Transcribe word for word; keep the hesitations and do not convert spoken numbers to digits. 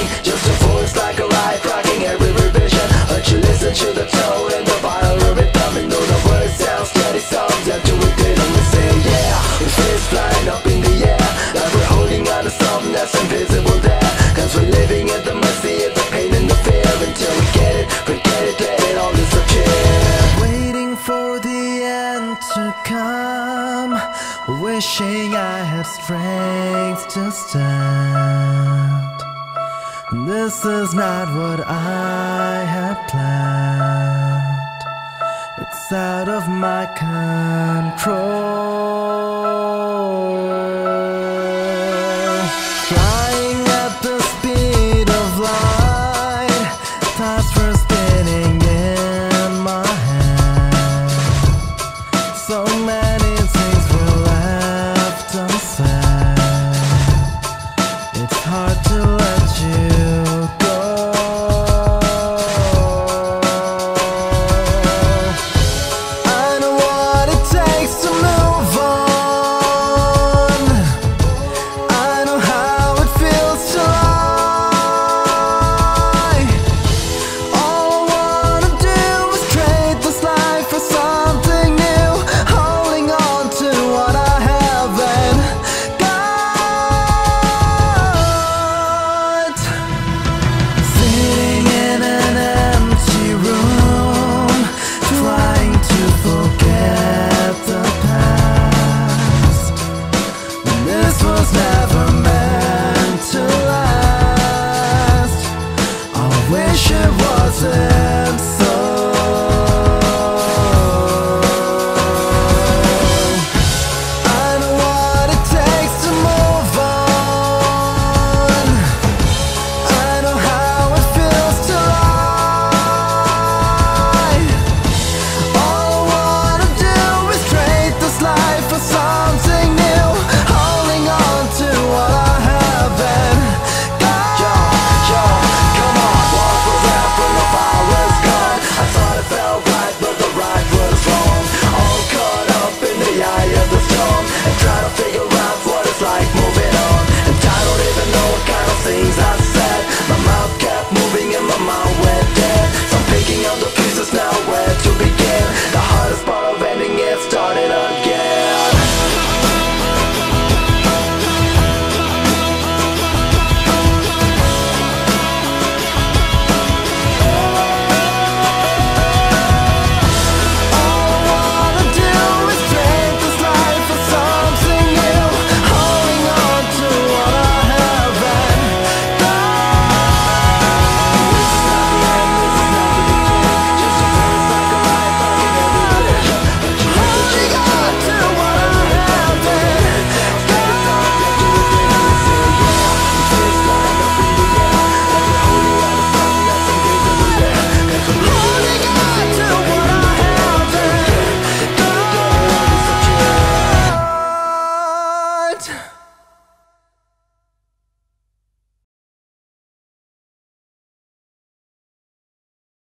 me, just a voice like a life, rocking every revision. But you listen to the tone and the vital rhythm, and though the words sound steady, songs have to repeat on the same. Yeah, with fists flying up in the air, like we're holding on to something that's invisible there. Cause we're living at the mercy of the pain and the fear, until we get it, forget it, let it all disappear. Waiting for the end to come, wishing I had strength to stand. This is not what I had planned. It's out of my control.